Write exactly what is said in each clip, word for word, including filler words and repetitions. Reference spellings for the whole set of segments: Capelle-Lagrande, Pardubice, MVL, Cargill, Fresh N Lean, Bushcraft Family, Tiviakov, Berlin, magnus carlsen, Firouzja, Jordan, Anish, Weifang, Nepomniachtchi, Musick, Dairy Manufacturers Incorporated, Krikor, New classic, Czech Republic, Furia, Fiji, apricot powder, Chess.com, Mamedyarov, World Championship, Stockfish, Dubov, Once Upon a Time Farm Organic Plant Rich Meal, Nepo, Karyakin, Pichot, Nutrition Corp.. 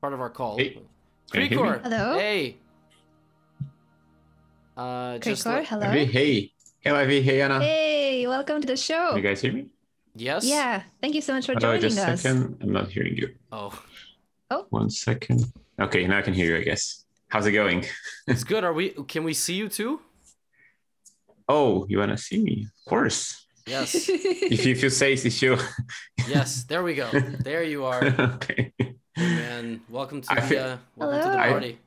part of our call. Hey. Krikor. Hello. Hey. Uh, Krikor, just like... hello. Ivey, hey. Hello, Ivey. Hey, Anna. Hey, welcome to the show. You guys hear me? Yes. Yeah. Thank you so much for Hello, joining just us. Just a second. I'm not hearing you. Oh. Oh. One second. Okay, now I can hear you, I guess. How's it going? It's good. Are we? Can we see you too? Oh, you want to see me? Of course. Yes. if, you, if you say it's you. Yes. There we go. There you are. Okay. And welcome to I the feel, uh, welcome hello. to the party.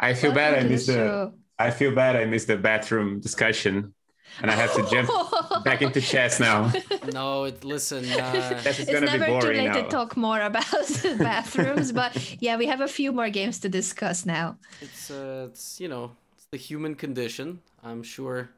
I, I feel welcome bad. I missed the. the I feel bad. I missed the bathroom discussion. And I have to jump back into chess now. No, it, listen. Uh, it's never too late to talk more about bathrooms, but yeah, we have a few more games to discuss now. It's, uh, it's you know, it's the human condition. I'm sure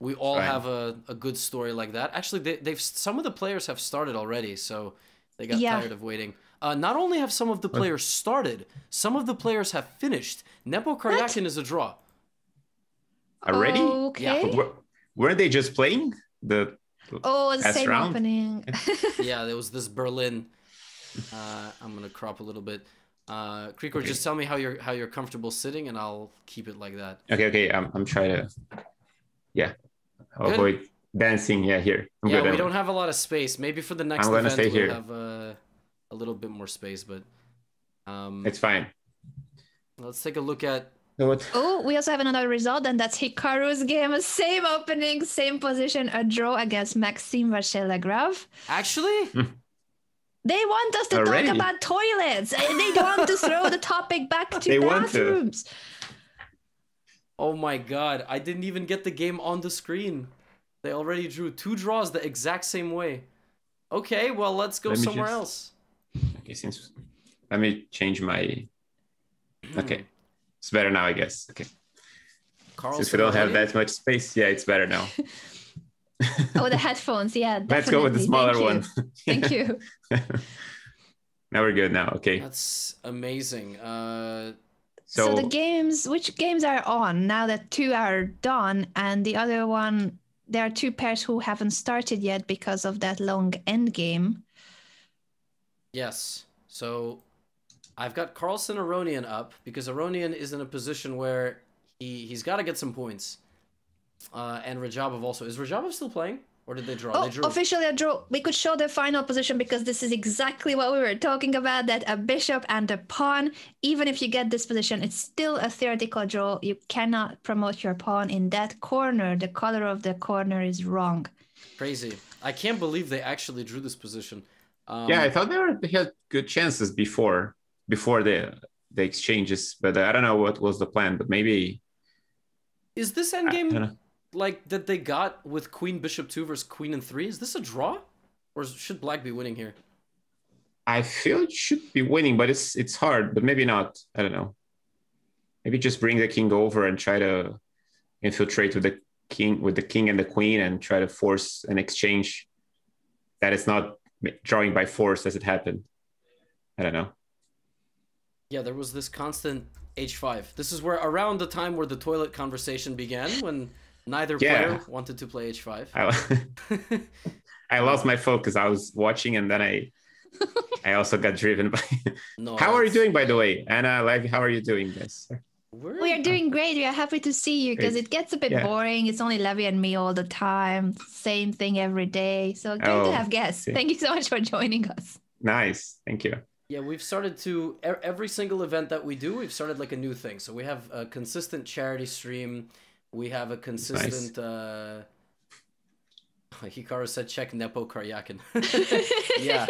we all right. have a, a good story like that. Actually, they, they've some of the players have started already, so they got yeah. tired of waiting. Uh, not only have some of the players what? started, some of the players have finished. Nepo Karyakin is a draw. Already? Okay. Yeah. Were they just playing the oh the same round? Opening? Yeah, there was this Berlin. Uh, I'm gonna crop a little bit. Uh, Krikor, okay. just tell me how you're how you're comfortable sitting, and I'll keep it like that. Okay, okay. I'm I'm trying to, yeah, good. avoid dancing. Yeah, here. I'm yeah, good, we I'm... don't have a lot of space. Maybe for the next I'm event stay we'll here. have uh, a little bit more space, but um, it's fine. Let's take a look at. What? Oh, we also have another result, and that's Hikaru's game. Same opening, same position, a draw against Maxime Vachier-Lagrave. Actually? They want us to Already? talk about toilets. They want to throw the topic back to they bathrooms. To. Oh my god, I didn't even get the game on the screen. They already drew two draws the exact same way. Okay, well, let's go Let somewhere just... else. Okay, since... Let me change my... Okay. It's better now, I guess. Okay. Carlsen Since we don't have that much space, yeah, it's better now. Oh, the headphones, yeah. Definitely. Let's go with the smaller Thank one. Thank you. Now we're good now, okay. That's amazing. Uh, so, so the games, which games are on now that two are done and the other one, there are two pairs who haven't started yet because of that long end game. Yes, so... I've got Carlsen Aronian up because Aronian is in a position where he, he's got to get some points. Uh, and Rajabov also. Is Rajabov still playing? Or did they draw? Oh, they drew. Officially a draw. We could show the final position because this is exactly what we were talking about, that a bishop and a pawn. Even if you get this position, it's still a theoretical draw. You cannot promote your pawn in that corner. The color of the corner is wrong. Crazy. I can't believe they actually drew this position. Um, yeah, I thought they, were, they had good chances before. Before the the exchanges, but I don't know what was the plan. But maybe is this endgame like that they got with Queen Bishop two versus Queen and three? Is this a draw, or is, should Black be winning here? I feel it should be winning, but it's it's hard. But maybe not. I don't know. Maybe just bring the king over and try to infiltrate with the king with the king and the queen and try to force an exchange that is not drawing by force as it happened. I don't know. Yeah, there was this constant H five. This is where around the time where the toilet conversation began, when neither yeah. player wanted to play H five. I, I lost my focus. I was watching, and then I I also got driven by... No, how that's... are you doing, by the way? Anna, Levi, how are you doing this? We're... We are doing great. We are happy to see you, because it gets a bit yeah. boring. It's only Levi and me all the time. Same thing every day. So great oh, to have guests. See. Thank you so much for joining us. Nice. Thank you. Yeah, we've started to, every single event that we do, we've started like a new thing. So we have a consistent charity stream. We have a consistent, nice. uh, Hikaru said, check Nepo Karyakin. Yeah.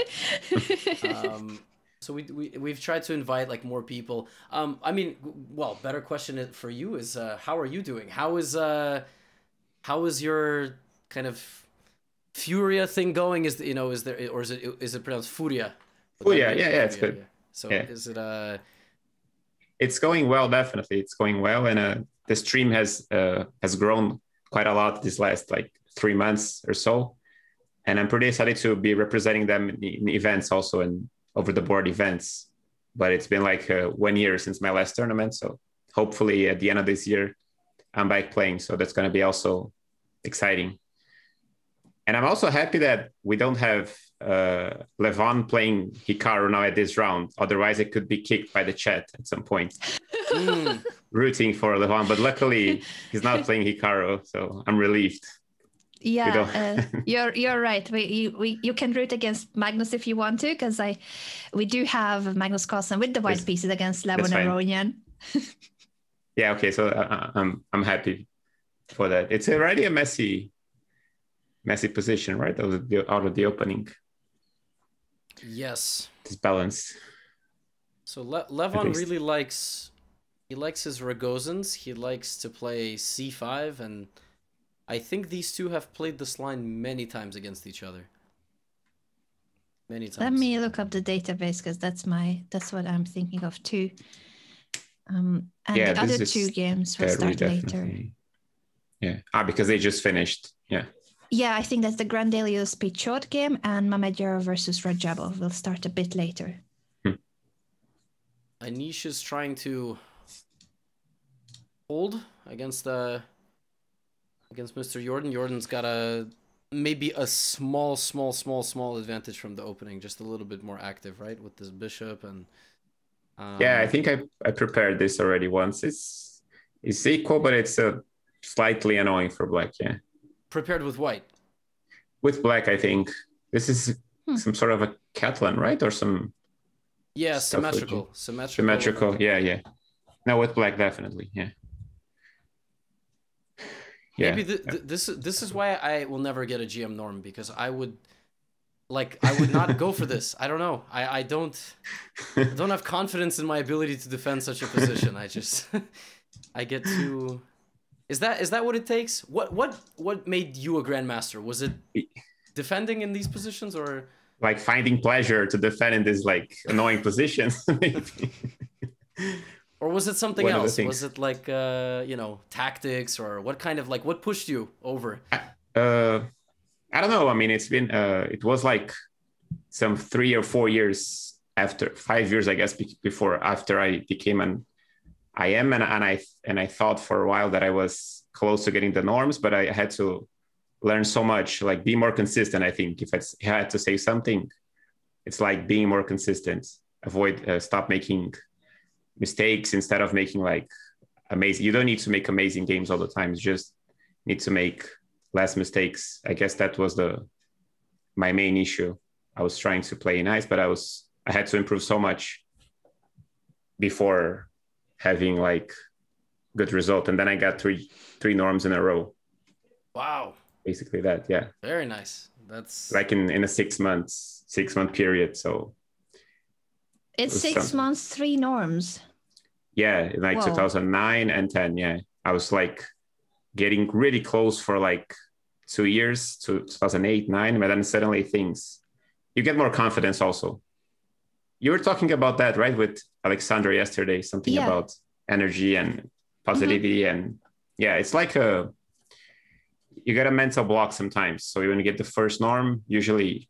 um, so we, we, we've tried to invite like more people. Um, I mean, well, better question for you is, uh, how are you doing? How is, uh, how is your kind of Furia thing going? Is, you know, is there, or is it, is it pronounced Furia? Oh yeah, yeah, yeah, it's good. Yeah. So yeah. is it uh it's going well, definitely. It's going well, and uh the stream has uh has grown quite a lot this last like three months or so. And I'm pretty excited to be representing them in, in events also and over the board events. But it's been like uh, one year since my last tournament. So hopefully at the end of this year I'm back playing. So that's gonna be also exciting. And I'm also happy that we don't have uh, Levan playing Hikaru now at this round. Otherwise, it could be kicked by the chat at some point. mm. Rooting for Levan, but luckily he's not playing Hikaru, so I'm relieved. Yeah, uh, you're you're right. We you, we you can root against Magnus if you want to, because I we do have Magnus Carlsen with the white yes. pieces against Levan and Aronian. Yeah. Okay. So uh, I'm I'm happy for that. It's already a messy. Messy position, right? Out of, the, out of the opening. Yes. This balance. So Le Levan really likes, he likes his Ragozens. He likes to play c five, and I think these two have played this line many times against each other. Many times. Let me look up the database, because that's my that's what I'm thinking of too. Um, and yeah, the other is, two games will start later. Yeah. Ah, because they just finished. Yeah. Yeah, I think that's the Grandelius Pichot game, and Mamedyarov versus Rajabov will start a bit later. Hmm. Anish is trying to hold against uh, against Mister Jordan. Jordan's got a maybe a small, small, small, small advantage from the opening, just a little bit more active, right, with this bishop and. Um... Yeah, I think I I prepared this already once. It's it's equal, but it's a uh, slightly annoying for Black. Yeah. Prepared with white? With black, I think. This is hmm. some sort of a Catalan, right? Or some... Yeah, symmetrical. Symmetrical. Symmetrical, yeah, yeah. No, with black, definitely, yeah. yeah. Maybe the, the, this, this is why I will never get a G M norm, because I would... Like, I would not go for this. I don't know. I, I, don't, I don't have confidence in my ability to defend such a position. I just... I get too... Is that is that what it takes? What what what made you a grandmaster? Was it defending in these positions, or like finding pleasure to defend in these like annoying positions? Maybe. Or was it something One else? Was it like uh, you know, tactics, or what kind of like what pushed you over? Uh, I don't know. I mean, it's been uh, it was like some three or four years after five years, I guess, before after I became an. I am, and, and I and I thought for a while that I was close to getting the norms, but I had to learn so much, like be more consistent. I think if I had to say something, it's like being more consistent, avoid, uh, stop making mistakes instead of making like amazing. You don't need to make amazing games all the time. You just need to make less mistakes. I guess that was the my main issue. I was trying to play nice, but I was I had to improve so much before having like good result, and then I got three three norms in a row. Wow! Basically that, yeah. Very nice. That's like in in a six months six month period. So it's six some... months, three norms. Yeah, in like Whoa. two thousand nine and ten. Yeah, I was like getting really close for like two years to two thousand eight, nine, but then suddenly things. You get more confidence also. You were talking about that, right, with Alexander yesterday, something yeah. about energy and positivity. Mm-hmm. And yeah, it's like a, you get a mental block sometimes. So when you get the first norm, usually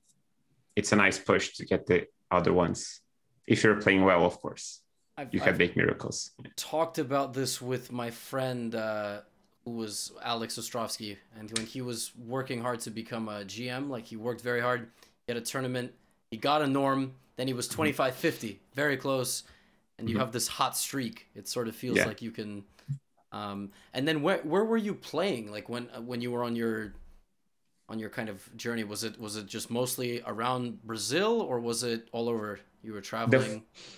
it's a nice push to get the other ones. If you're playing well, of course, I've, you can I've make miracles. Talked about this with my friend uh, who was Alex Ostrovsky. And when he was working hard to become a G M, like he worked very hard, he had a tournament, he got a norm. Then he was twenty-five fifty, very close. And you mm-hmm. have this hot streak. It sort of feels yeah. like you can... Um, and then where where were you playing? Like when when you were on your on your kind of journey, was it was it just mostly around Brazil, or was it all over? You were traveling? The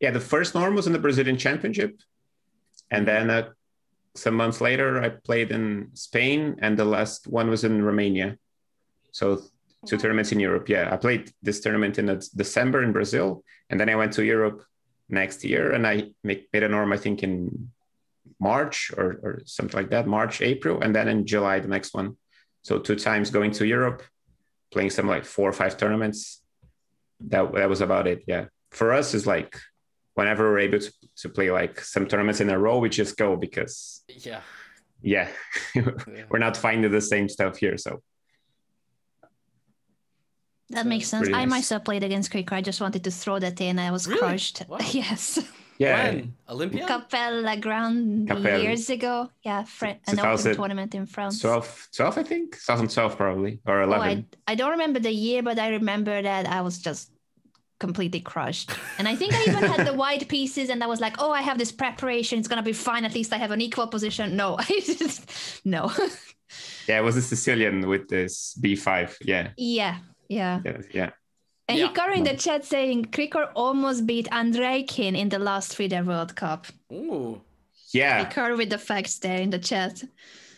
yeah, the first norm was in the Brazilian Championship. And then uh, some months later, I played in Spain, and the last one was in Romania. So... Two tournaments in Europe, yeah. I played this tournament in December in Brazil, and then I went to Europe next year, and I made a norm, I think, in March or, or something like that, March, April, and then in July, the next one. So two times going to Europe, playing some like four or five tournaments. That, that was about it, yeah. For us, it's like whenever we're able to, to play like some tournaments in a row, we just go because, yeah, yeah. We're not finding the same stuff here, so. That makes sense. Nice. I myself played against Krikor. I just wanted to throw that in. I was really? crushed. Wow. Yes. Yeah. When? Olympia? Capelle-Lagrande Capelle. years ago. Yeah, Fran an open tournament in France. twelve, twelve, I think? two thousand twelve probably, or eleven. Oh, I, I don't remember the year, but I remember that I was just completely crushed. And I think I even had the white pieces and I was like, oh, I have this preparation. It's going to be fine. At least I have an equal position. No, I just, no. Yeah, it was a Sicilian with this B five. Yeah. Yeah, yeah. Yeah, yeah. And yeah. Hikaru in the chat saying Krikor almost beat Andreykin in the last FIDE World Cup. Ooh. Yeah. Hikaru with the facts there in the chat.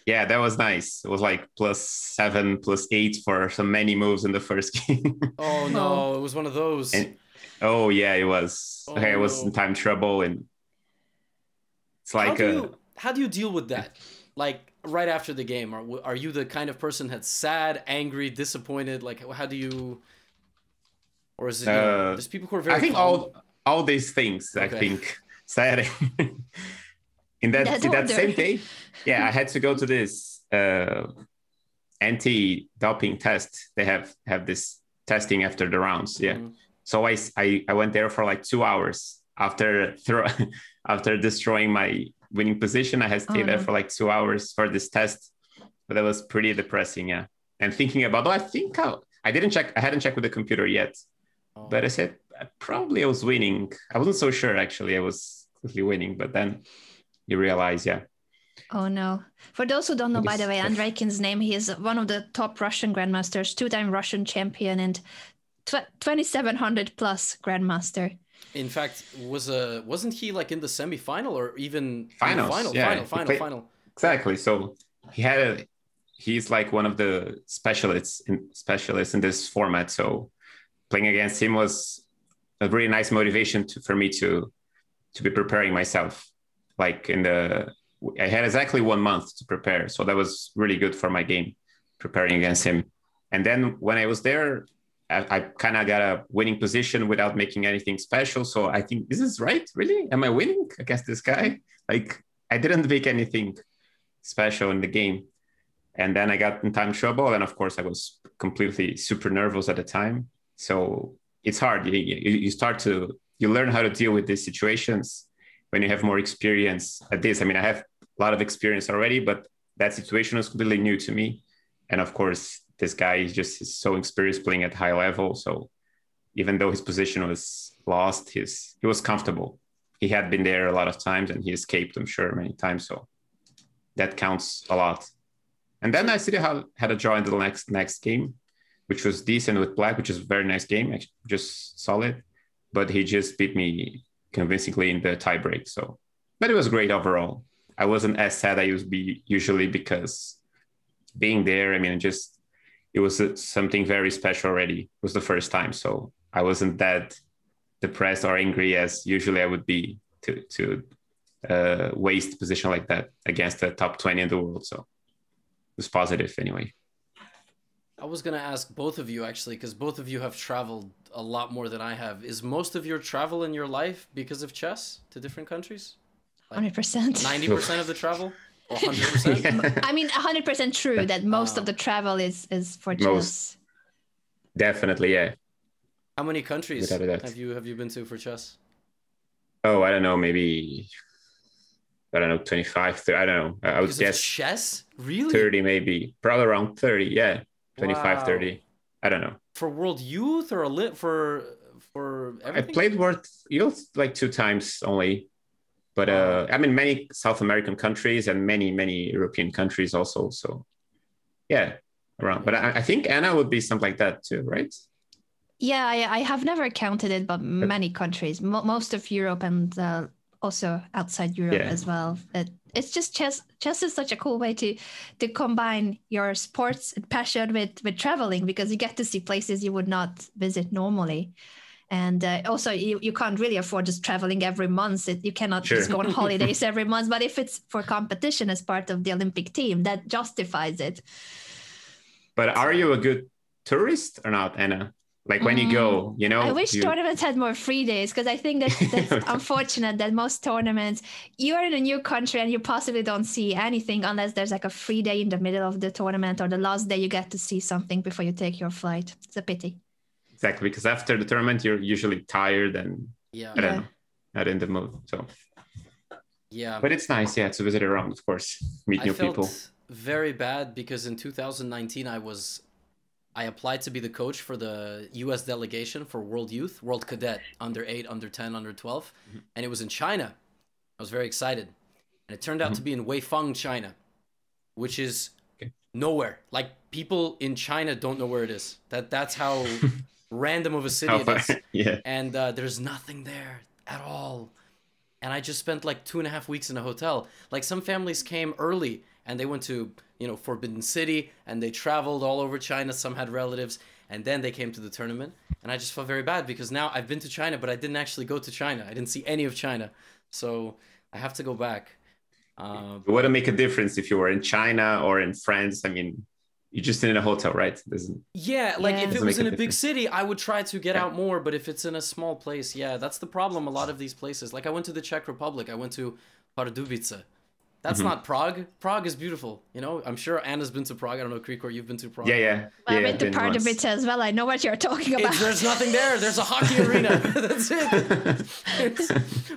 Yeah, that was nice. It was like plus seven, plus eight for so many moves in the first game. Oh, no. It was one of those. And, oh, yeah, it was. Oh, okay, it was in time trouble. And it's like, how do, a, you, how do you deal with that? Like, right after the game, are, are you the kind of person that's sad, angry, disappointed? Like, how do you. Or is it you know, uh, there's people who are very I think calm. all all these things okay. I think sad in that That's in that order. same day yeah I had to go to this uh anti-doping test. They have have this testing after the rounds. Yeah. Mm-hmm. So I, I I went there for like two hours after throw after destroying my winning position. I had stayed oh, there no. for like two hours for this test, but that was pretty depressing. Yeah. And thinking about oh I think I, I didn't check I hadn't checked with the computer yet. Oh. But I said, probably I was winning. I wasn't so sure, actually. I was quickly winning, but then you realize, yeah. Oh, no. For those who don't know, by the way, Andreykin's name, he is one of the top Russian grandmasters, two-time Russian champion and twenty-seven hundred plus grandmaster. In fact, was a, wasn't he like in the semifinal or even Finals, final, yeah. final, final, played, final? Exactly. So he had a, he's like one of the specialists in, specialists in this format, so... Playing against him was a really nice motivation to, for me to to be preparing myself. Like in the, I had exactly one month to prepare, so that was really good for my game, preparing against him. And then when I was there, I, I kind of got a winning position without making anything special. So I think this is right, really? Am I winning against this guy? Like I didn't make anything special in the game. And then I got in time trouble, and of course I was completely super nervous at the time. So it's hard. You, you start to, you learn how to deal with these situations when you have more experience at this. I mean, I have a lot of experience already, but that situation was completely new to me. And of course, this guy is just so experienced playing at high level. So even though his position was lost, his, he was comfortable. He had been there a lot of times and he escaped, I'm sure, many times. So that counts a lot. And then I still had, had a draw in the next, next game, which was decent with Black, which is a very nice game, just solid. But he just beat me convincingly in the tie break. So, but it was great overall. I wasn't as sad I used to be usually because being there, I mean, it just, it was something very special already. It was the first time. So I wasn't that depressed or angry as usually I would be to, to uh, waste position like that against the top twenty in the world. So it was positive anyway. I was going to ask both of you, actually, because both of you have traveled a lot more than I have. Is most of your travel in your life because of chess to different countries? Like one hundred percent. ninety percent of the travel? Or one hundred percent? Yeah. I mean, one hundred percent true that most uh, of the travel is, is for chess. Most. Definitely, yeah. How many countries have you, have you been to for chess? Oh, I don't know, maybe... I don't know, twenty-five, thirty, I don't know. I would guess chess? Really? thirty maybe. Probably around thirty, yeah. twenty-five, wow. thirty. I don't know. For World Youth or a lit for for everything? I played World Youth like two times only. But wow. uh, I'm in many South American countries and many, many European countries also. So yeah, around. But I, I think Anna would be something like that too, right? Yeah, I, I have never counted it, but many countries, mo most of Europe and uh, also outside Europe yeah. as well. It, It's just chess. Chess is such a cool way to to combine your sports passion with with traveling, because you get to see places you would not visit normally, and uh, also you, you can't really afford just traveling every month. It, you cannot sure. just go on holidays every month. But if it's for competition as part of the Olympic team, that justifies it. But are you a good tourist or not, Anna? Like when mm. you go, you know, I wish you... tournaments had more free days, because I think that that's unfortunate that most tournaments, you are in a new country and you possibly don't see anything unless there's like a free day in the middle of the tournament or the last day you get to see something before you take your flight. It's a pity. Exactly, because after the tournament, you're usually tired and yeah, I don't yeah. know. not in the mood. So yeah, but it's nice, yeah, to visit around, of course, meet new people. I felt very bad because in two thousand nineteen I was I applied to be the coach for the U S delegation for World Youth, World Cadet, under eight, under ten, under twelve, mm-hmm. and it was in China. I was very excited. And it turned out mm-hmm. to be in Weifang, China, which is okay. nowhere. Like, people in China don't know where it is. That That's how random of a city it is. Yeah. And uh, there's nothing there at all. And I just spent like two and a half weeks in a hotel. Like, some families came early and they went to, you know, Forbidden City, and they traveled all over China. Some had relatives, and then they came to the tournament. And I just felt very bad because now I've been to China, but I didn't actually go to China. I didn't see any of China. So I have to go back. Uh, it wouldn't make a difference if you were in China or in France. I mean, you're just in a hotel, right? Doesn't, yeah, like yeah. if it was in a, a big city, I would try to get yeah. out more. But if it's in a small place, yeah, that's the problem. A lot of these places, like I went to the Czech Republic, I went to Pardubice. That's mm-hmm. not Prague. Prague is beautiful, you know? I'm sure Anna's been to Prague. I don't know, Krikor, you've been to Prague. Yeah, yeah. Well, yeah I've been to Pardubice as well. I know what you're talking about. It's, there's nothing there. There's a hockey arena. That's it.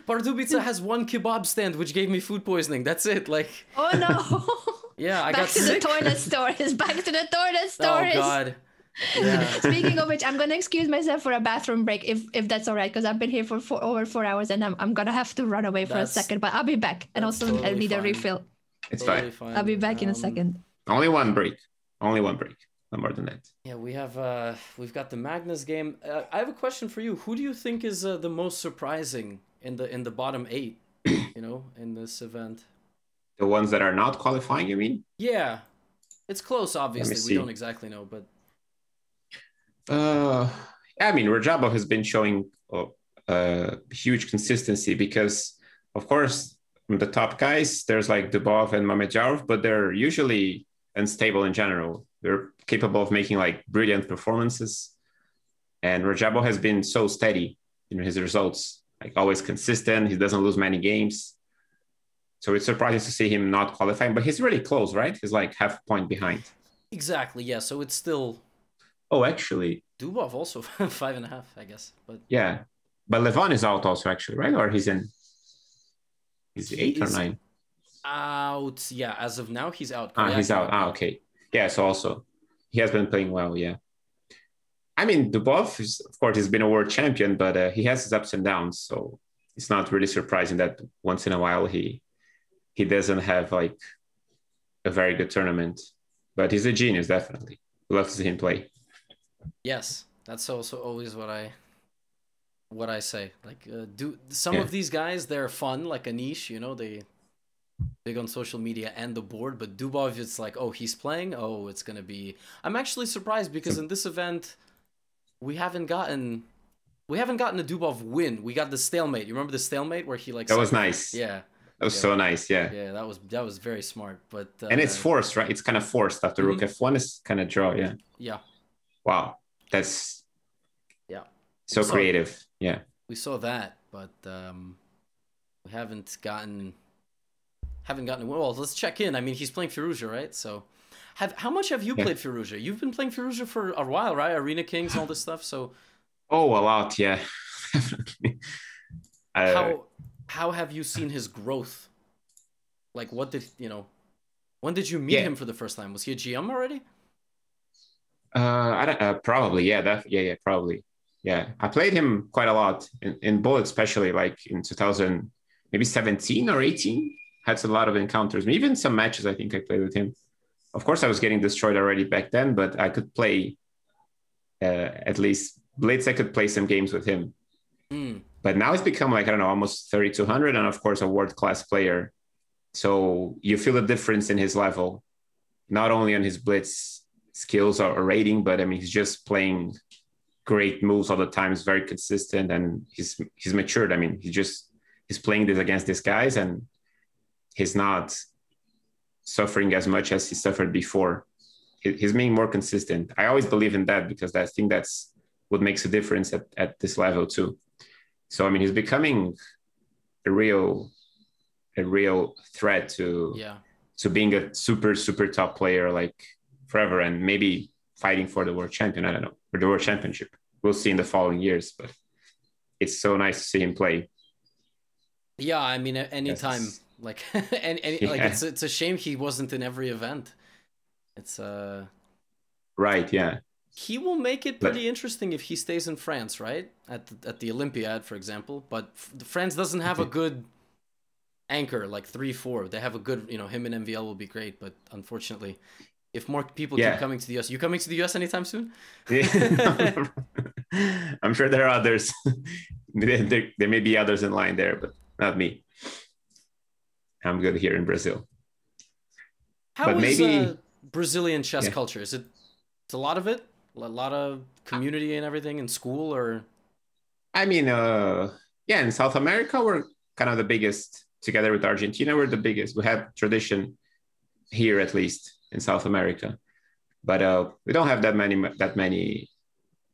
Pardubice has one kebab stand, which gave me food poisoning. That's it. Like. Oh, no. Yeah, I back got sick. Back to the toilet stories. Back to the toilet stories. Oh, God. Yeah. Speaking of which, I'm gonna excuse myself for a bathroom break, if if that's all right, because I've been here for four, over four hours, and I'm I'm gonna have to run away for that's, a second. But I'll be back, and also totally I need fine. a refill. It's totally fine. fine. I'll be back um, in a second. Only one break. Only one break. No more than that. Yeah, we have uh we've got the Magnus game. Uh, I have a question for you. Who do you think is uh, the most surprising in the in the bottom eight? You know, in this event. The ones that are not qualifying, you mean? Yeah, it's close. Obviously, we don't exactly know, but. Uh, I mean, Rajabov has been showing a uh, huge consistency because, of course, the top guys, there's like Dubov and Mamedyarov, but they're usually unstable in general. They're capable of making like brilliant performances. And Rajabov has been so steady in his results, like always consistent. He doesn't lose many games. So it's surprising to see him not qualifying, but he's really close, right? He's like half a point behind. Exactly, yeah. So it's still... Oh, actually, Dubov also five and a half, I guess. But yeah, but Levon is out also, actually, right? Or he's in. He's he eight or nine. Out, yeah. As of now, he's out. Ah, Karyakin he's out. Ah, okay. Yeah. So also, he has been playing well. Yeah. I mean, Dubov is, of course, he's been a world champion, but uh, he has his ups and downs. So it's not really surprising that once in a while he he doesn't have like a very good tournament. But he's a genius, definitely. We love to see him play. Yes, that's also always what I what I say. Like, uh, do some yeah. of these guys, they're fun, like Anish, you know, they big on social media and the board, but Dubov, it's like, oh, he's playing, oh, it's going to be... I'm actually surprised because in this event, we haven't gotten we haven't gotten a Dubov win. We got the stalemate. You remember the stalemate where he like... That was nice. Yeah. That was yeah, so nice, yeah. Yeah, that was that was very smart, but... Uh, and it's forced, right? It's kind of forced after mm-hmm. Rook F one is kind of draw, yeah. Yeah. Wow, that's yeah, so saw, creative. Yeah, we saw that, but um, we haven't gotten haven't gotten well. Let's check in. I mean, he's playing Firouzja, right? So, have how much have you yeah. played Firouzja? You've been playing Firouzja for a while, right? Arena Kings and all this stuff. So, oh, a lot, yeah. I, how how have you seen his growth? Like, what did you know? When did you meet yeah. him for the first time? Was he a G M already? Uh, I don't, uh, probably, yeah, that, yeah, yeah, probably, yeah. I played him quite a lot in, in Bullet, especially like in two thousand, maybe seventeen or eighteen. Had a lot of encounters, even some matches. I think I played with him. Of course, I was getting destroyed already back then, but I could play uh, at least Blitz. I could play some games with him. Mm. But now it's become like I don't know, almost thirty-two hundred, and of course, a world class player. So you feel a difference in his level, not only on his Blitz skills or rating, but I mean, he's just playing great moves all the time. He's very consistent and he's he's matured. I mean, he's just he's playing this against these guys and he's not suffering as much as he suffered before. He, he's being more consistent. I always believe in that because I think that's what makes a difference at, at this level too. So, I mean, he's becoming a real a real threat to, yeah. to being a super, super top player like forever and maybe fighting for the world champion. I don't know, for the world championship. We'll see in the following years, but it's so nice to see him play. Yeah, I mean, anytime. Yes. Like, any, any, yeah. like it's, it's a shame he wasn't in every event. It's uh. Right. Yeah. He will make it pretty but... interesting if he stays in France, right? At the, at the Olympiad, for example. But France doesn't have a good anchor like three, four. They have a good, you know, him and M V L will be great, but unfortunately, if more people yeah. keep coming to the U S, you coming to the U S anytime soon? Yeah. I'm sure there are others. there, there may be others in line there, but not me. I'm good here in Brazil. How but is maybe... uh, Brazilian chess yeah. culture? Is it it's a lot of it? A lot of community and everything in school? Or? I mean, uh, yeah, in South America, we're kind of the biggest. Together with Argentina, we're the biggest. We have tradition here, at least, in South America. But uh, we don't have that many that many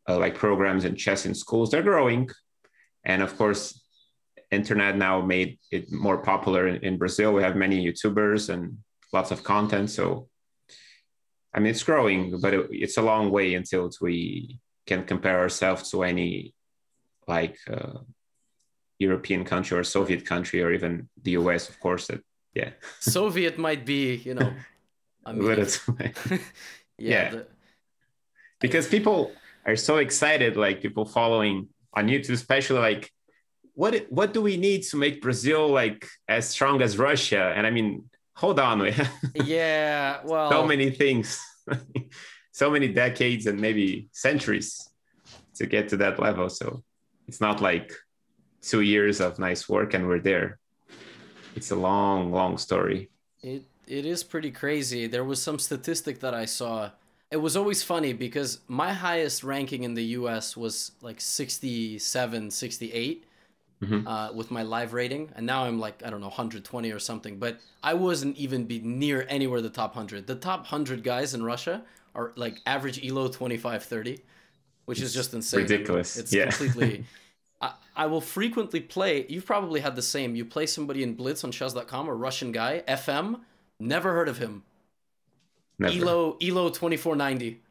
uh, like programs in chess in schools. They're growing. And of course, internet now made it more popular in, in Brazil. We have many YouTubers and lots of content. So, I mean, it's growing, but it, it's a long way until we can compare ourselves to any like uh, European country or Soviet country or even the U S, of course. That, yeah. Soviet might be, you know, I mean, yeah. yeah. The... Because people are so excited, like people following on YouTube, especially like, what what do we need to make Brazil like as strong as Russia? And I mean, hold on. yeah, well. So many things, so many decades and maybe centuries to get to that level. So it's not like two years of nice work and we're there. It's a long, long story. It It is pretty crazy. There was some statistic that I saw. It was always funny because my highest ranking in the U S was like sixty-seven, sixty-eight. Mm-hmm. Uh, with my live rating, and now I'm like, I don't know, one hundred twenty or something, but I wasn't even be near anywhere the top one hundred. The top one hundred guys in Russia are like average E L O twenty-five, thirty, which it's is just insane. Ridiculous. It's yeah. completely... I, I will frequently play, you've probably had the same, you play somebody in Blitz on chess dot com, a Russian guy, F M, never heard of him. Never. E L O, E L O twenty-four ninety.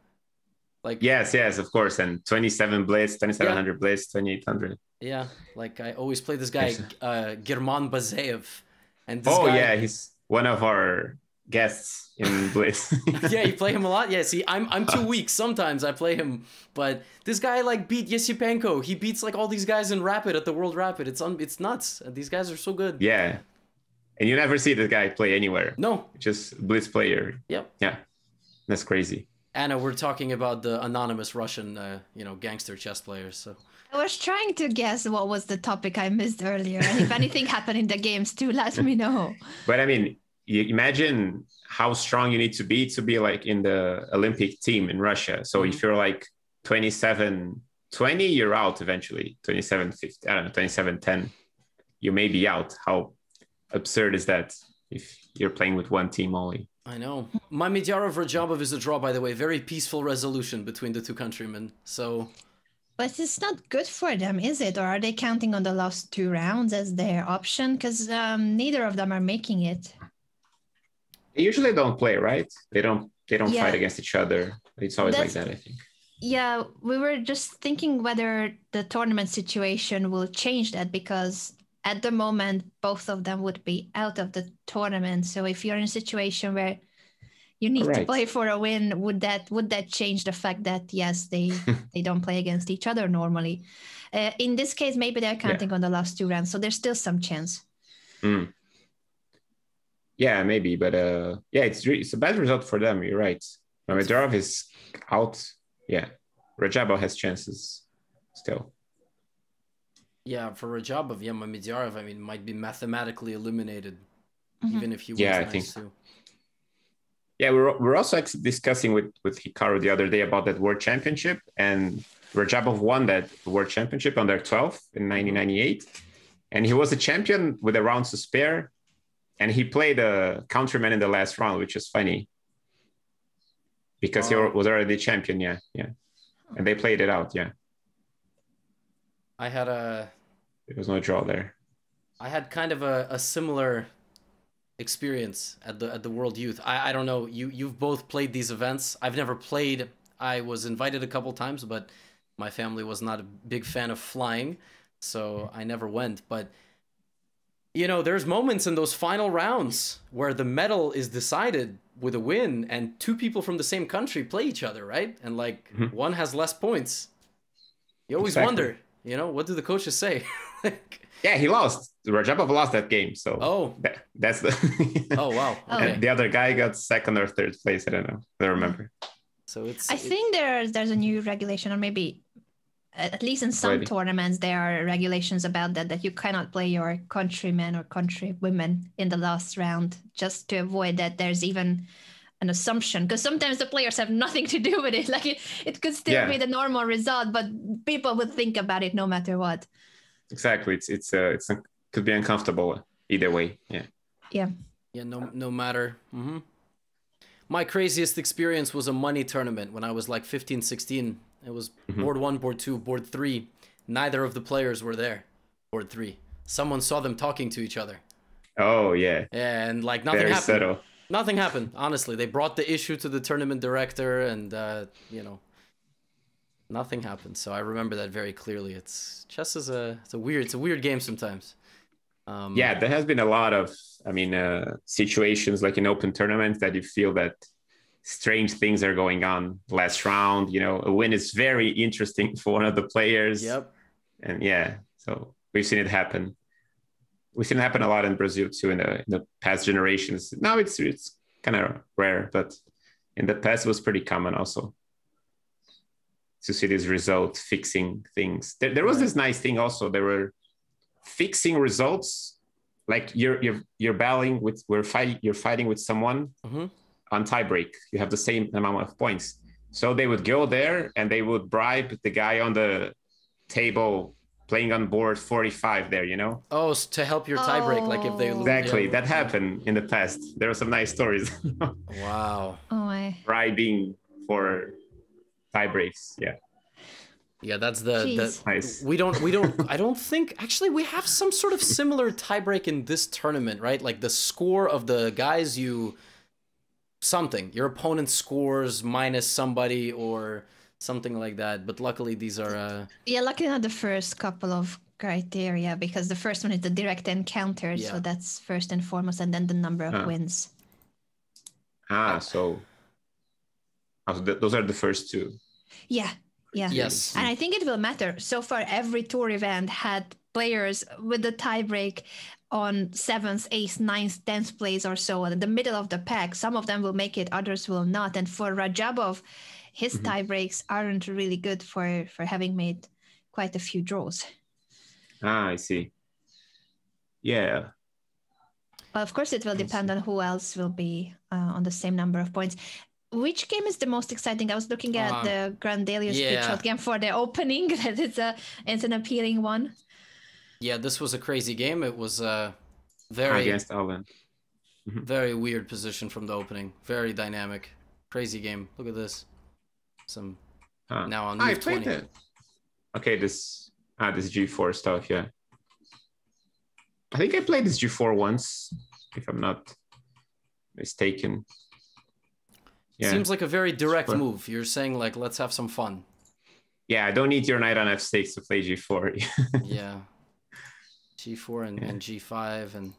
Like, yes, yes, of course. And twenty-seven Blitz, twenty-seven hundred yeah. Blitz, twenty-eight hundred. Yeah, like I always play this guy, uh, German Bazaev. And this oh, guy... yeah, he's one of our guests in Blitz. yeah, you play him a lot? Yeah, see, I'm, I'm too weak. Sometimes I play him. But this guy, like, beat Yesipenko. He beats, like, all these guys in Rapid at the World Rapid. It's, un it's nuts. These guys are so good. Yeah. And you never see the guy play anywhere. No. Just Blitz player. Yep. Yeah. That's crazy. Anna, we're talking about the anonymous Russian, uh, you know, gangster chess players. So I was trying to guess what was the topic I missed earlier, and if anything happened in the games, too, let me know. But I mean, you imagine how strong you need to be to be like in the Olympic team in Russia. So mm-hmm. if you're like twenty-seven twenty, you're out eventually. twenty-seven fifty, I don't know, twenty-seven ten, you may be out. How absurd is that if you're playing with one team only? I know. Mamedyarov Rajabov is a draw, by the way. Very peaceful resolution between the two countrymen. So, but it's not good for them, is it? Or are they counting on the last two rounds as their option? Because um, neither of them are making it. They usually don't play, right? They don't. They don't yeah. fight against each other. It's always That's, like that, I think. Yeah, we were just thinking whether the tournament situation will change that, because at the moment, both of them would be out of the tournament. So if you're in a situation where you need right. to play for a win, would that would that change the fact that, yes, they, they don't play against each other normally? Uh, in this case, maybe they're counting yeah. on the last two rounds. So there's still some chance. Mm. Yeah, maybe. But uh, yeah, it's, it's a bad result for them. You're right. Mamedyarov is out. Yeah. Rajabov has chances still. Yeah, for Rajabov, yeah, Mamedyarov, I mean, might be mathematically eliminated, mm-hmm. even if he wins. Yeah, I think so. Yeah, we're, we're also discussing with, with Hikaru the other day about that World Championship, and Rajabov won that World Championship on their twelfth in nineteen ninety-eight, and he was a champion with a round to spare, and he played a countryman in the last round, which is funny, because oh. he was already champion, yeah, yeah. And they played it out, yeah. I had a... There was no draw there. I had kind of a, a similar experience at the at the World Youth. I, I don't know, you, you've both played these events. I've never played. I was invited a couple times, but my family was not a big fan of flying, so I never went. But you know, there's moments in those final rounds where the medal is decided with a win and two people from the same country play each other, right? And like mm-hmm. one has less points. You always exactly. wonder, you know, what do the coaches say? Like, yeah, he lost. Rajabov lost that game. So oh. that, that's the... oh, wow. Okay. And the other guy got second or third place. I don't know. I don't remember. So it's, I it's... think there, there's a new regulation, or maybe at least in some maybe. tournaments, there are regulations about that, that you cannot play your countrymen or countrywomen in the last round, just to avoid that there's even an assumption, because sometimes the players have nothing to do with it. Like it, it could still yeah. be the normal result, but people would think about it no matter what. Exactly. It's it's uh, it's could be uncomfortable either way. Yeah. Yeah. Yeah. No. No matter. Mm-hmm. My craziest experience was a money tournament when I was like fifteen, sixteen. It was mm-hmm. board one, board two, board three. Neither of the players were there. Board three. Someone saw them talking to each other. Oh yeah. And like nothing Very happened. Subtle. Nothing happened. Honestly, they brought the issue to the tournament director, and uh, you know. Nothing happened, so I remember that very clearly. It's chess is a it's a weird it's a weird game sometimes. Um, yeah, there has been a lot of I mean uh, situations like in open tournaments that you feel that strange things are going on last round. You know, a win is very interesting for one of the players. Yep. And yeah, so we've seen it happen. We've seen it happen a lot in Brazil too in the, in the past generations. Now it's it's kind of rare, but in the past it was pretty common also to see this result fixing things. There, there was right. this nice thing also. They were fixing results, like you're you're you're battling with we're fighting you're fighting with someone mm-hmm. on tiebreak. You have the same amount of points, so they would go there and they would bribe the guy on the table playing on board forty-five there. You know. Oh, so to help your tiebreak, oh. like if they exactly yeah. that happened in the past. There were some nice stories. Wow. Oh my. Bribing for. Tie breaks, yeah, yeah. That's the, the nice. we don't we don't. I don't think actually we have some sort of similar tie break in this tournament, right? Like the score of the guys you something your opponent scores minus somebody or something like that. But luckily these are uh... yeah, luckily not the first couple of criteria, because the first one is the direct encounter, yeah. so that's first and foremost, and then the number of ah. wins. Ah, so. Those are the first two. Yeah, yeah. Yes. And I think it will matter. So far, every tour event had players with the tiebreak on seventh, eighth, ninth, tenth place or so, in the middle of the pack. Some of them will make it, others will not. And for Rajabov, his mm-hmm. tiebreaks aren't really good for, for having made quite a few draws. Ah, I see. Yeah. Well, of course, it will depend on who else will be uh, on the same number of points. Which game is the most exciting? I was looking at um, the Grandelius yeah. Pichot game for the opening. That it's a it's an appealing one. Yeah, this was a crazy game. It was a very against Alvin. Very weird position from the opening. Very dynamic, crazy game. Look at this. Some huh. now on I played it. Okay, this ah this G four stuff. Yeah, I think I played this G four once, if I'm not mistaken. Yeah. Seems like a very direct move. You're saying like, let's have some fun. Yeah, I don't need your knight on f six to play g four. Yeah, g four and, yeah. and g five, and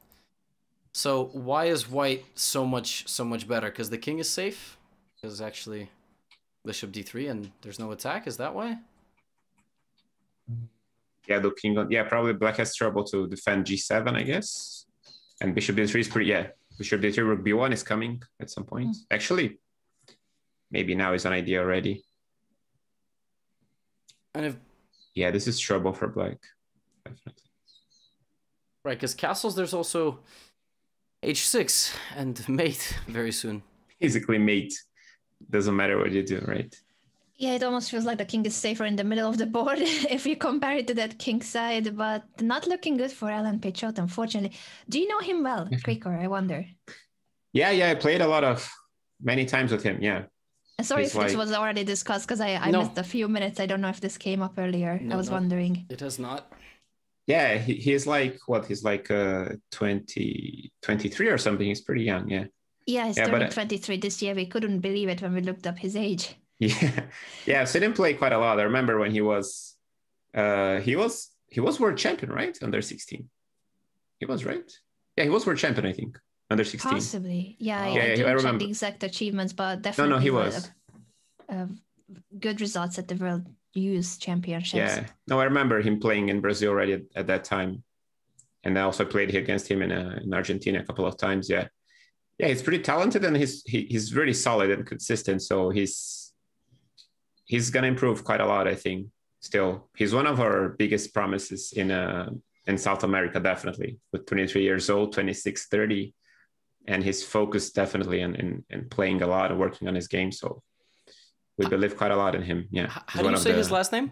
so why is white so much so much better? Because the king is safe. Because actually, bishop d three and there's no attack. Is that why? Yeah, the king. On, yeah, probably black has trouble to defend g seven, I guess. And bishop d three is pretty. Yeah, bishop d three rook b one is coming at some point. Mm. Actually. Maybe now is an idea already. And if yeah, this is trouble for black. Definitely. Right, because castles, there's also h six and mate very soon. Basically mate. Doesn't matter what you do, right? Yeah, it almost feels like the king is safer in the middle of the board if you compare it to that king side, but not looking good for Alan Pichot, unfortunately. Do you know him well, Krikor, I wonder? Yeah, yeah, I played a lot of, many times with him, yeah. Sorry He's if like, this was already discussed, because I, I no. missed a few minutes. I don't know if this came up earlier. No, I was no. wondering. It has not. Yeah, he, he's like, what? He's like uh, twenty, twenty-three or something. He's pretty young, yeah. Yeah, he's yeah, turning but, twenty-three this year. We couldn't believe it when we looked up his age. Yeah, yeah. So he didn't play quite a lot. I remember when he was, uh, he was, he was world champion, right? Under sixteen. He was, right? Yeah, he was world champion, I think, under sixteen. Possibly, yeah. Oh. yeah I, yeah, I remember check the exact achievements, but definitely. No, no, he was. A, a good results at the World Youth Championships. Yeah, no, I remember him playing in Brazil already at, at that time, and I also played against him in uh, in Argentina a couple of times. Yeah, yeah, he's pretty talented, and he's he, he's really solid and consistent. So he's he's gonna improve quite a lot, I think. Still, he's one of our biggest promises in uh, in South America, definitely, with twenty-three years old, twenty-six, thirty, and his focus definitely in, in, in playing a lot and working on his game. So we believe quite a lot in him. Yeah. He's How do you say the... his last name?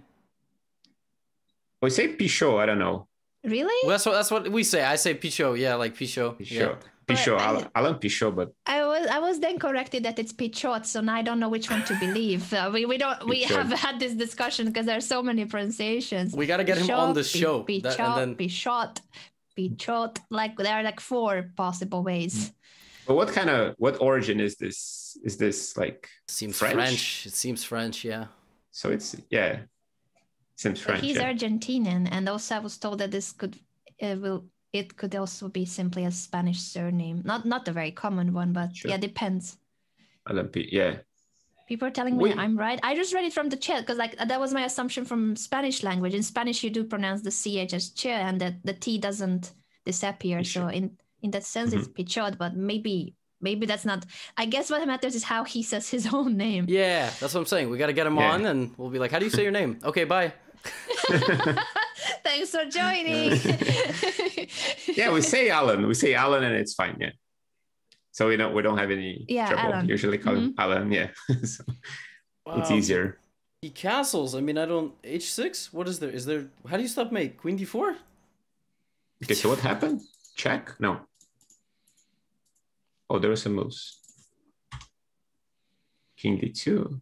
We say Pichot. I don't know. Really? Well, that's what that's what we say. I say Pichot. Yeah, like Pichot. Pichot. Yeah. Pichot. I, I learned Pichot, but I was I was then corrected that it's Pichot, so now I don't know which one to believe. Uh, we we don't we Pichot. have had this discussion because there are so many pronunciations. We gotta get Pichot, him on the show. Pichot, that, and then... Pichot, Pichot. Like there are like four possible ways. But what kind of what origin is this? Is this like seems French? French. It seems French, yeah. So it's yeah, seems French. But he's yeah. Argentinian, and also I was told that this could uh, will. It could also be simply a Spanish surname. Not not a very common one, but sure. yeah, depends. Olympi- yeah. People are telling me we- I'm right. I just read it from the chat because like that was my assumption from Spanish language. In Spanish, you do pronounce the C H as che and that the T doesn't disappear. Pichot. So in, in that sense, mm-hmm. it's Pichot, but maybe maybe that's not... I guess what matters is how he says his own name. Yeah, that's what I'm saying. We got to get him yeah. on and we'll be like, how do you say your name? Okay, bye. Thanks for joining. yeah, we say Alan. We say Alan, and it's fine. Yeah, so we don't we don't have any yeah, trouble. Alan. Usually call mm-hmm. him Alan. Yeah, so wow. it's easier. He castles. I mean, I don't H six. What is there? Is there? How do you stop mate? Queen D four. Okay, so what happened? Check. No. Oh, there were some moves. King D two.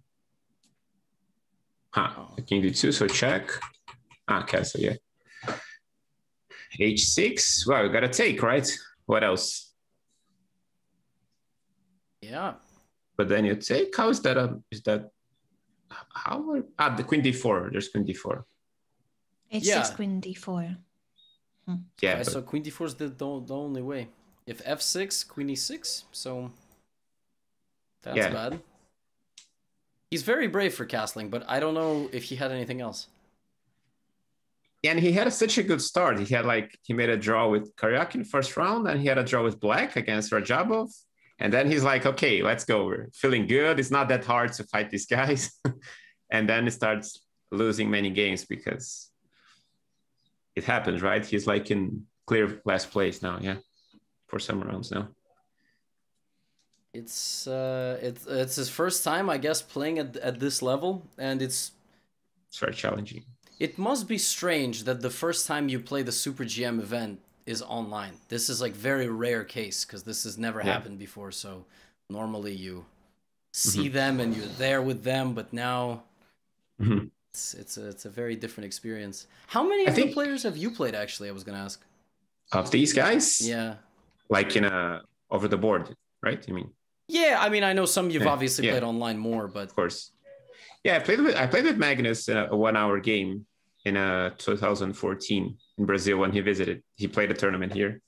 Huh. Oh. King D two. So check. Ah, castle, yeah. H six. Well, we gotta take, right? What else? Yeah. But then you take. How is that? A, is that? How? Are, ah, the Queen D four. There's Queen D four. H six, yeah. Queen D four. Hmm. Yeah. So Queen D four is the, the the only way. If F six, Queen E six. So. That's yeah. bad. He's very brave for castling, but I don't know if he had anything else. And he had such a good start. He had like, he made a draw with Karyakin first round, and he had a draw with Black against Rajabov. And then he's like, okay, let's go. We're feeling good. It's not that hard to fight these guys. and then he starts losing many games because it happens, right? He's like in clear last place now, yeah, for some rounds now. It's uh, it's, it's his first time, I guess, playing at, at this level. And it's... It's very challenging. It must be strange that the first time you play the Super G M event is online. This is like very rare case because this has never yeah. happened before. So normally you see mm-hmm. them and you're there with them, but now mm-hmm. it's it's a, it's a very different experience. How many I of think... the players have you played? Actually, I was gonna ask. Of these guys? Yeah. Like in a over the board, right? You mean? Yeah, I mean I know some you've yeah. obviously yeah. played online more, but of course. Yeah, I played with I played with Magnus in a one-hour game in uh, two thousand fourteen in Brazil when he visited. He played a tournament here,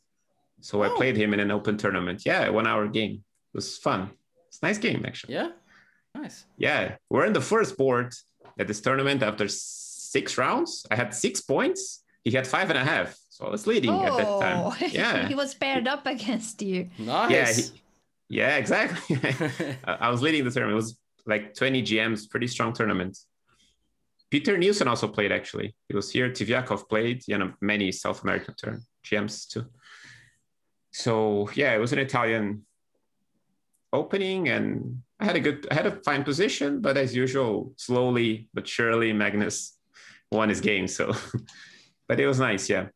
so oh. I played him in an open tournament. Yeah, a one-hour game. It was fun. It's a nice game actually. Yeah, nice. Yeah, we're in the first board at this tournament after six rounds. I had six points. He had five and a half, so I was leading oh. at that time. Yeah, he was paired up against you. Nice. Yeah, he, yeah, exactly. I was leading the tournament. It was like twenty G Ms, pretty strong tournament. Peter Nielsen also played, actually. He was here. Tiviakov played, you know, many South American turn G Ms too. So yeah, it was an Italian opening and I had a good, I had a fine position, but as usual, slowly but surely Magnus won his game. So, but it was nice, yeah.